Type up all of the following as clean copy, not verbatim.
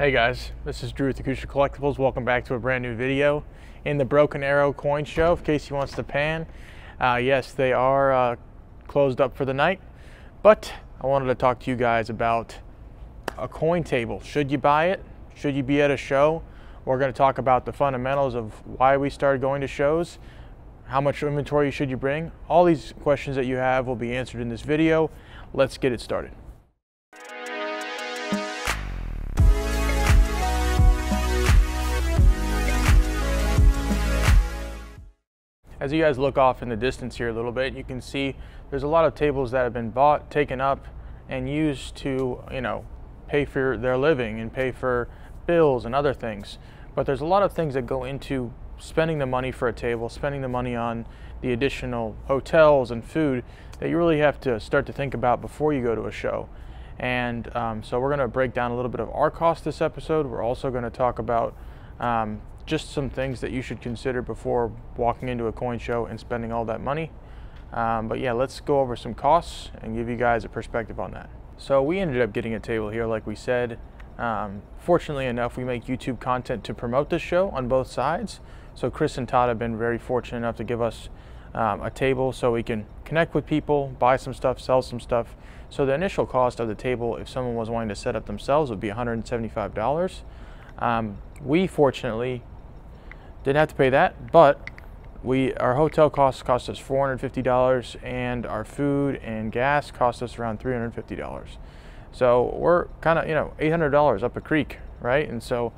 Hey guys, this is Drew with Acousha Collectibles. Welcome back to a brand new video in the Broken Arrow Coin Show, if Casey wants to pan. Yes, they are closed up for the night, but I wanted to talk to you guys about a coin table. Should you buy it? Should you be at a show? We're going to talk about the fundamentals of why we started going to shows, how much inventory should you bring. All these questions that you have will be answered in this video. Let's get it started. As you guys look off in the distance here a little bit, you can see there's a lot of tables that have been bought, taken up, and used to, you know, pay for their living and pay for bills and other things. But there's a lot of things that go into spending the money for a table, spending the money on the additional hotels and food that you really have to start to think about before you go to a show. And so we're going to break down a little bit of our cost this episode. We're also going to talk about just some things that you should consider before walking into a coin show and spending all that money. But yeah, let's go over some costs and give you guys a perspective on that. So we ended up getting a table here, like we said. Fortunately enough, we make YouTube content to promote this show on both sides. So Chris and Todd have been very fortunate enough to give us a table so we can connect with people, buy some stuff, sell some stuff. So the initial cost of the table, if someone was wanting to set up themselves, would be $175. We fortunately didn't have to pay that, but our hotel costs cost us $450, and our food and gas cost us around $350. So we're kind of, you know, $800 up a creek, right? And so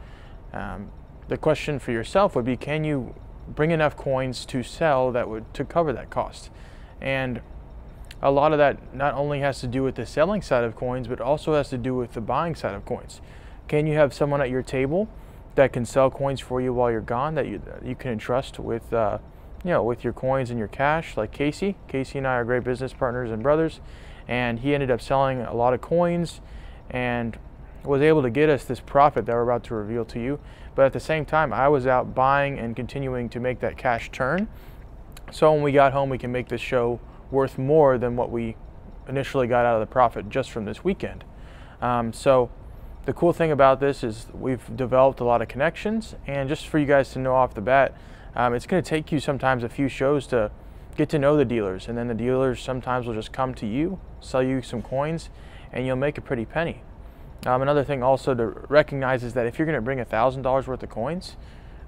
the question for yourself would be, can you bring enough coins to sell that would to cover that cost? And a lot of that not only has to do with the selling side of coins, but also has to do with the buying side of coins. Can you have someone at your table that can sell coins for you while you're gone, that you can entrust with, you know, with your coins and your cash, like Casey? Casey and I are great business partners and brothers, and he ended up selling a lot of coins and was able to get us this profit that we're about to reveal to you. But at the same time, I was out buying and continuing to make that cash turn. So when we got home, we can make this show worth more than what we initially got out of the profit just from this weekend. So the cool thing about this is we've developed a lot of connections, and just for you guys to know off the bat, it's going to take you sometimes a few shows to get to know the dealers, and then the dealers sometimes will just come to you, sell you some coins, and you'll make a pretty penny. Another thing also to recognize is that if you're going to bring $1,000 worth of coins,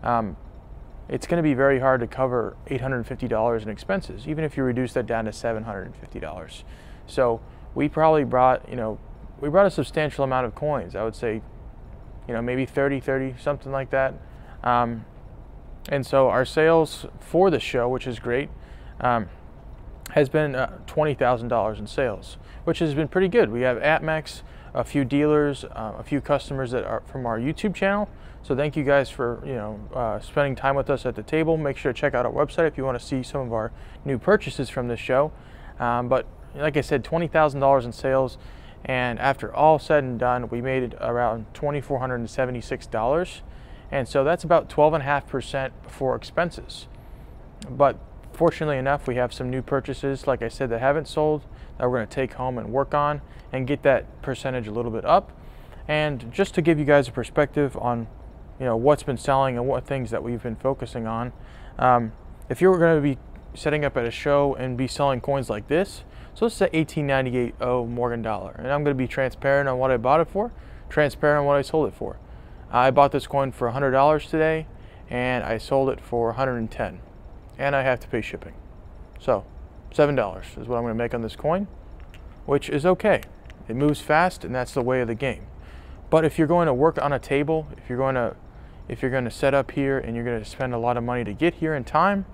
it's going to be very hard to cover $850 in expenses, even if you reduce that down to $750. So we probably brought, you know, we brought a substantial amount of coins. I would say, you know, maybe 30, something like that. And so our sales for the show, which is great, has been $20,000 in sales, which has been pretty good. We have ATMEX, a few dealers, a few customers that are from our YouTube channel. So thank you guys for, you know, spending time with us at the table. Make sure to check out our website if you want to see some of our new purchases from this show. But like I said, $20,000 in sales. And after all said and done, we made it around $2,476. And so that's about 12.5% before expenses. But fortunately enough, we have some new purchases, like I said, that haven't sold, that we're going to take home and work on and get that percentage a little bit up. And just to give you guys a perspective on, you know, what's been selling and what things that we've been focusing on, if you were going to be setting up at a show and be selling coins like this, so this is an 1898 Morgan dollar, and I'm going to be transparent on what I bought it for, transparent on what I sold it for. I bought this coin for $100 today, and I sold it for $110, and I have to pay shipping. So $7 is what I'm going to make on this coin, which is okay. It moves fast, and that's the way of the game. But if you're going to work on a table, if you're going to set up here, and you're going to spend a lot of money to get here in time,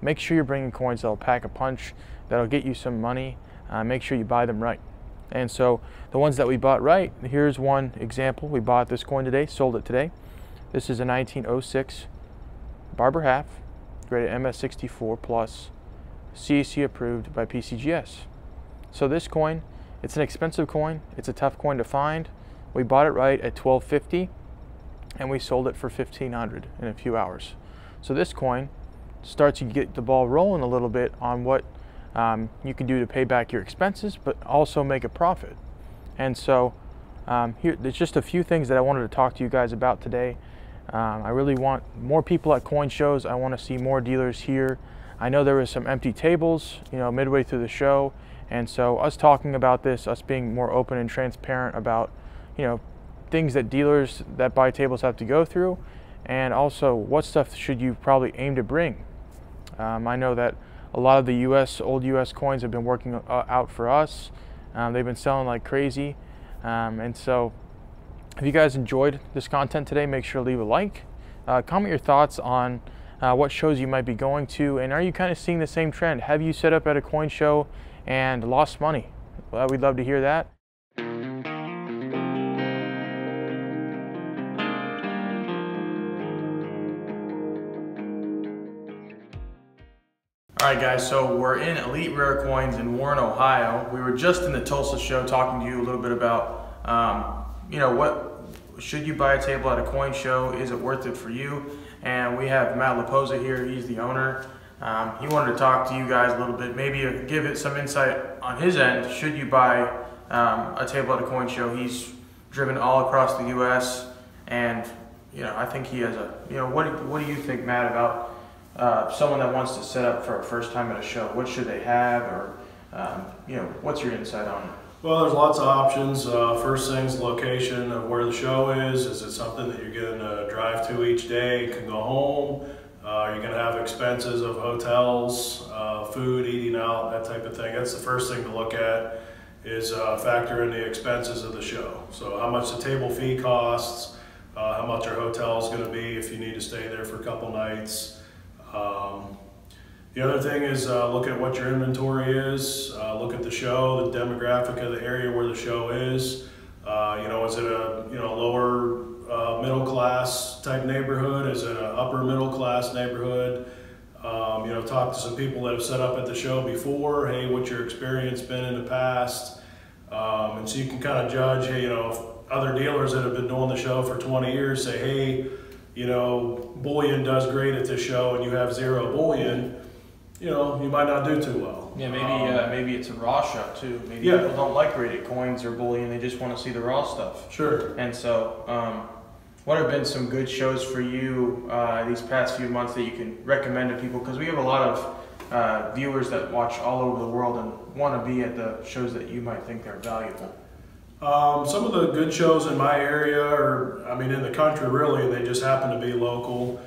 make sure you're bringing coins that'll pack a punch, that'll get you some money. Make sure you buy them right. And so the ones that we bought right, here's one example. We bought this coin today, sold it today. This is a 1906 Barber Half, graded MS64 plus, CAC approved by PCGS. So this coin, it's an expensive coin. It's a tough coin to find. We bought it right at $1,250, and we sold it for $1,500 in a few hours. So this coin starts to get the ball rolling a little bit on what you can do to pay back your expenses, but also make a profit. And so Here, there's just a few things that I wanted to talk to you guys about today. I really want more people at coin shows. I want to see more dealers here. I know there was some empty tables, you know, midway through the show, and so us talking about this, us being more open and transparent about, you know, things that dealers that buy tables have to go through, and also what stuff should you probably aim to bring. I know that a lot of the U.S. old U.S. coins have been working out for us. They've been selling like crazy. And so if you guys enjoyed this content today, make sure to leave a like, comment your thoughts on what shows you might be going to, and are you kind of seeing the same trend? Have you set up at a coin show and lost money? Well, we'd love to hear that. Alright guys, so we're in Elite Rare Coins in Warren, Ohio. We were just in the Tulsa show talking to you a little bit about, you know, what should you buy a table at a coin show? Is it worth it for you? And we have Matt Leposa here. He's the owner. He wanted to talk to you guys a little bit, maybe give it some insight on his end. Should you buy a table at a coin show? He's driven all across the U.S. and, you know, I think he has a, you know, what do you think, Matt, about someone that wants to set up for a first time at a show? What should they have, or you know, what's your insight on it? Well, there's lots of options. First thing's location of where the show is. Is it something that you're going to drive to each day, can go home? Are you going to have expenses of hotels, food, eating out, that type of thing? That's the first thing to look at, is factor in the expenses of the show. So how much the table fee costs, how much your hotel is going to be if you need to stay there for a couple nights. The other thing is look at what your inventory is, look at the show, the demographic of the area where the show is. You know, is it a, you know, lower middle class type neighborhood? Is it an upper middle class neighborhood? You know, talk to some people that have set up at the show before. Hey, what's your experience been in the past? And so you can kind of judge, hey, you know, if other dealers that have been doing the show for 20 years say, hey, you know, bullion does great at this show, and you have zero bullion, you know, you might not do too well. Yeah, maybe maybe it's a raw show too. Maybe people don't like rated coins or bullion; they just want to see the raw stuff. Sure. And so, what have been some good shows for you these past few months that you can recommend to people? Because we have a lot of viewers that watch all over the world and want to be at the shows that you might think are valuable. Some of the good shows in my area, or I mean in the country really, they just happen to be local.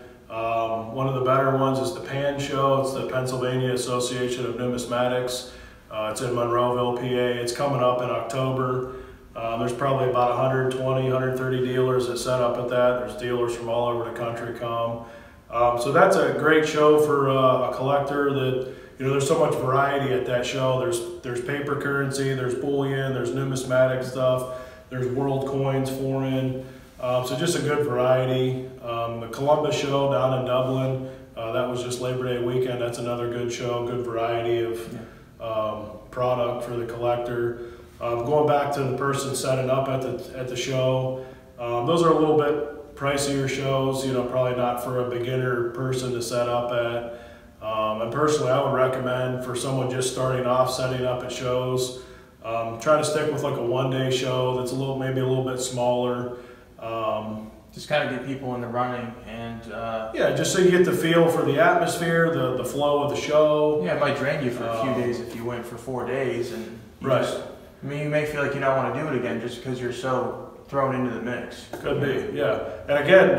One of the better ones is the PAN show. It's the Pennsylvania Association of Numismatics. It's in Monroeville, PA. It's coming up in October. There's probably about 120, 130 dealers that set up at that. There's dealers from all over the country come. So that's a great show for a collector that, you know, there's so much variety at that show. There's paper currency, there's bullion, there's numismatic stuff, there's world coins, foreign. So just a good variety. The Columbus show down in Dublin, that was just Labor Day weekend. That's another good show, good variety of product for the collector. Going back to the person setting up at the show, those are a little bit pricier shows, you know, probably not for a beginner person to set up at. And personally, I would recommend for someone just starting off setting up at shows, try to stick with like a one-day show that's a little, maybe a little bit smaller. Just kind of get people in the running, and yeah, just so you get the feel for the atmosphere, the flow of the show. Yeah, it might drain you for a few days if you went for 4 days, and right. Just, I mean, you may feel like you don't want to do it again just because you're so thrown into the mix. Could be, yeah. And again,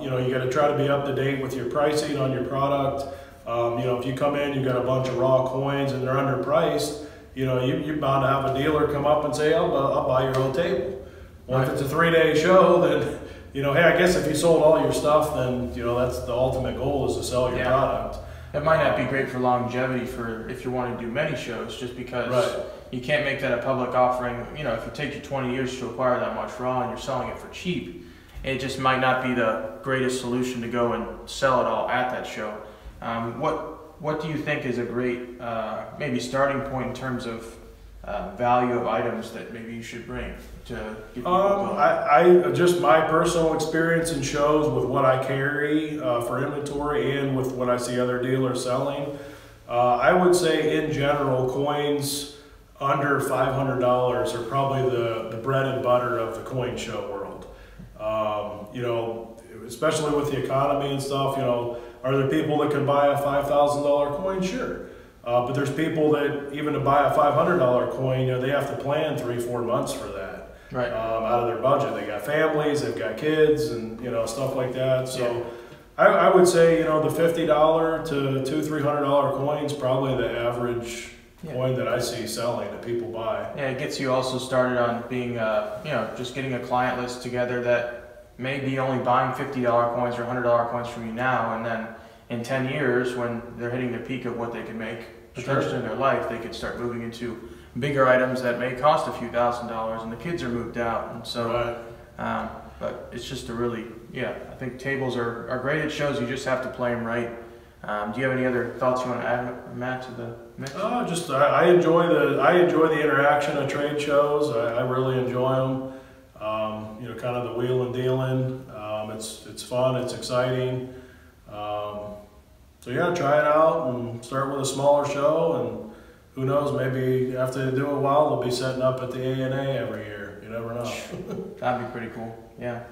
you know, you got to try to be up to date with your pricing on your product. You know, if you come in, you've got a bunch of raw coins and they're underpriced, you know, you're bound to have a dealer come up and say, I'll buy your whole table. Well, right. If it's a 3-day show, then, you know, hey, I guess if you sold all your stuff, then, you know, that's the ultimate goal, is to sell your product. It might not be great for longevity for if you want to do many shows, just because you can't make that a public offering. You know, if it takes you 20 years to acquire that much raw and you're selling it for cheap, it just might not be the greatest solution to go and sell it all at that show. What do you think is a great maybe starting point in terms of value of items that maybe you should bring to get people going? I just my personal experience in shows with what I carry for inventory and with what I see other dealers selling. I would say in general coins under $500 are probably the bread and butter of the coin show world. You know, especially with the economy and stuff, you know, are there people that can buy a $5,000 coin? Sure. But there's people that even to buy a $500 coin, you know, they have to plan 3-4 months for that, right? Out of their budget. They got families, they've got kids, and you know, stuff like that. So yeah. I wowould say, you know, the $50 to $200-300 coins probably the average coin that I see selling that people buy. Yeah, it gets you also started on being, you know, just getting a client list together that may be only buying $50 coins or $100 coins from you now, and then in 10 years when they're hitting the peak of what they can make potentially in their life, they could start moving into bigger items that may cost a few $1,000s, and the kids are moved out, and so. Right. But it's just a really, I think tables are great at shows. You just have to play them right. Do you have any other thoughts you want to add, Matt, to the mix? Oh, just I enjoy the interaction of trade shows. I really enjoy them. You know, kind of the wheel and dealing. It's fun. It's exciting. So yeah, try it out and start with a smaller show, and who knows, maybe after they do a while, they'll be setting up at the ANA every year. You never know. That'd be pretty cool. Yeah.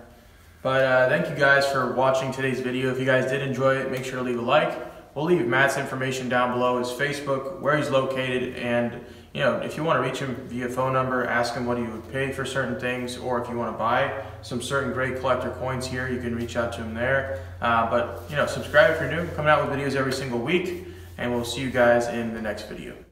But thank you guys for watching today's video. If you guys did enjoy it, make sure to leave a like. We'll leave Matt's information down below, his Facebook, where he's located, and you know, if you want to reach him via phone number, ask him what he would pay for certain things, or if you want to buy some certain great collector coins here, you can reach out to him there. But you know, subscribe if you're new. Coming out with videos every single week, and we'll see you guys in the next video.